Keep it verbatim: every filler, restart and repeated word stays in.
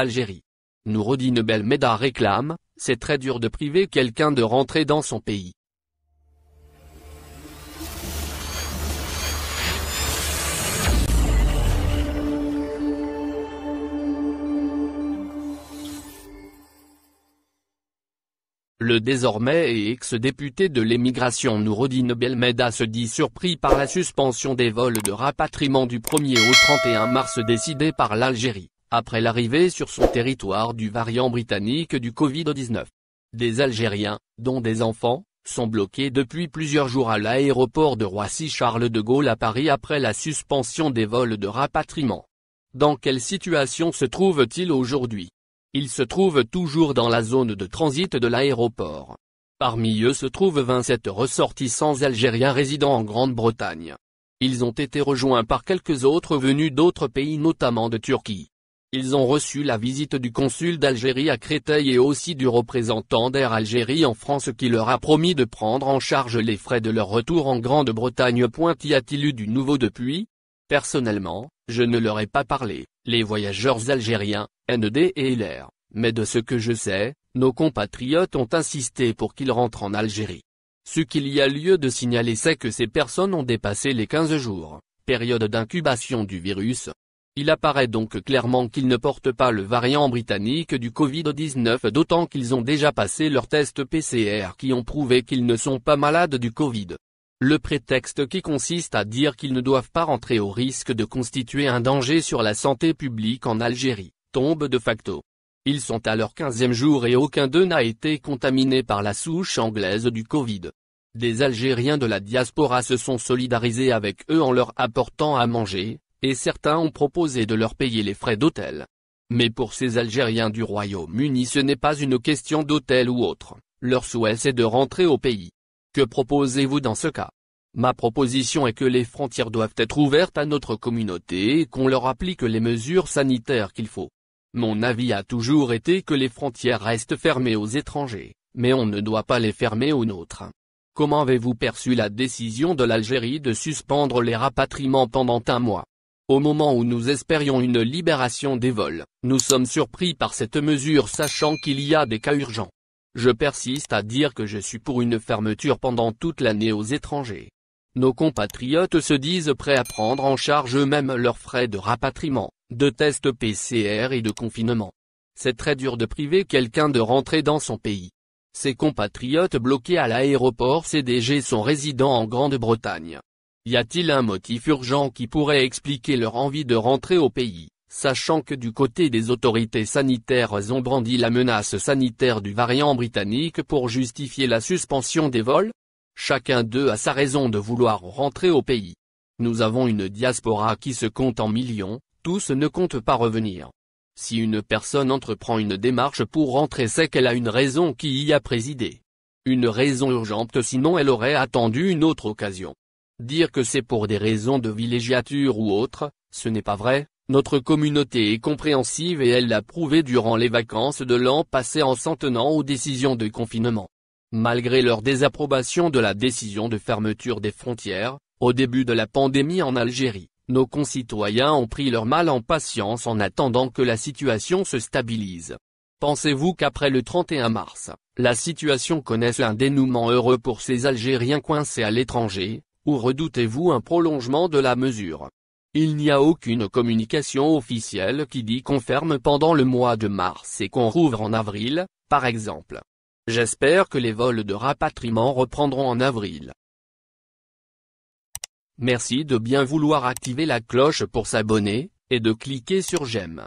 Algérie. Noureddine Belmeddah réclame, c'est très dur de priver quelqu'un de rentrer dans son pays. Le désormais ex-député de l'émigration Noureddine Belmeddah se dit surpris par la suspension des vols de rapatriement du premier au trente et un mars décidée par l'Algérie, après l'arrivée sur son territoire du variant britannique du Covid dix-neuf. Des Algériens, dont des enfants, sont bloqués depuis plusieurs jours à l'aéroport de Roissy-Charles de Gaulle à Paris après la suspension des vols de rapatriement. Dans quelle situation se trouve-t-il aujourd'hui ? Ils se trouvent toujours dans la zone de transit de l'aéroport. Parmi eux se trouvent vingt-sept ressortissants algériens résidant en Grande-Bretagne. Ils ont été rejoints par quelques autres venus d'autres pays notamment de Turquie. Ils ont reçu la visite du consul d'Algérie à Créteil et aussi du représentant d'Air Algérie en France qui leur a promis de prendre en charge les frais de leur retour en Grande-Bretagne. Y a-t-il eu du nouveau depuis ? Personnellement, je ne leur ai pas parlé, les voyageurs algériens, N D et L R, mais de ce que je sais, nos compatriotes ont insisté pour qu'ils rentrent en Algérie. Ce qu'il y a lieu de signaler c'est que ces personnes ont dépassé les quinze jours, période d'incubation du virus. Il apparaît donc clairement qu'ils ne portent pas le variant britannique du Covid dix-neuf d'autant qu'ils ont déjà passé leurs tests P C R qui ont prouvé qu'ils ne sont pas malades du Covid. Le prétexte qui consiste à dire qu'ils ne doivent pas rentrer au risque de constituer un danger sur la santé publique en Algérie, tombe de facto. Ils sont à leur quinzième jour et aucun d'eux n'a été contaminé par la souche anglaise du Covid. Des Algériens de la diaspora se sont solidarisés avec eux en leur apportant à manger, et certains ont proposé de leur payer les frais d'hôtel. Mais pour ces Algériens du Royaume-Uni ce n'est pas une question d'hôtel ou autre, leur souhait c'est de rentrer au pays. Que proposez-vous dans ce cas? Ma proposition est que les frontières doivent être ouvertes à notre communauté et qu'on leur applique les mesures sanitaires qu'il faut. Mon avis a toujours été que les frontières restent fermées aux étrangers, mais on ne doit pas les fermer aux nôtres. Comment avez-vous perçu la décision de l'Algérie de suspendre les rapatriements pendant un mois? Au moment où nous espérions une libération des vols, nous sommes surpris par cette mesure sachant qu'il y a des cas urgents. Je persiste à dire que je suis pour une fermeture pendant toute l'année aux étrangers. Nos compatriotes se disent prêts à prendre en charge eux-mêmes leurs frais de rapatriement, de tests P C R et de confinement. C'est très dur de priver quelqu'un de rentrer dans son pays. Ces compatriotes bloqués à l'aéroport C D G sont résidents en Grande-Bretagne. Y a-t-il un motif urgent qui pourrait expliquer leur envie de rentrer au pays ? Sachant que du côté des autorités sanitaires ont brandi la menace sanitaire du variant britannique pour justifier la suspension des vols? Chacun d'eux a sa raison de vouloir rentrer au pays. Nous avons une diaspora qui se compte en millions, tous ne comptent pas revenir. Si une personne entreprend une démarche pour rentrer c'est qu'elle a une raison qui y a présidé. Une raison urgente sinon elle aurait attendu une autre occasion. Dire que c'est pour des raisons de villégiature ou autre, ce n'est pas vrai. Notre communauté est compréhensive et elle l'a prouvé durant les vacances de l'an passé en s'en tenant aux décisions de confinement. Malgré leur désapprobation de la décision de fermeture des frontières, au début de la pandémie en Algérie, nos concitoyens ont pris leur mal en patience en attendant que la situation se stabilise. Pensez-vous qu'après le trente et un mars, la situation connaisse un dénouement heureux pour ces Algériens coincés à l'étranger, ou redoutez-vous un prolongement de la mesure ? Il n'y a aucune communication officielle qui dit qu'on ferme pendant le mois de mars et qu'on rouvre en avril, par exemple. J'espère que les vols de rapatriement reprendront en avril. Merci de bien vouloir activer la cloche pour s'abonner, et de cliquer sur j'aime.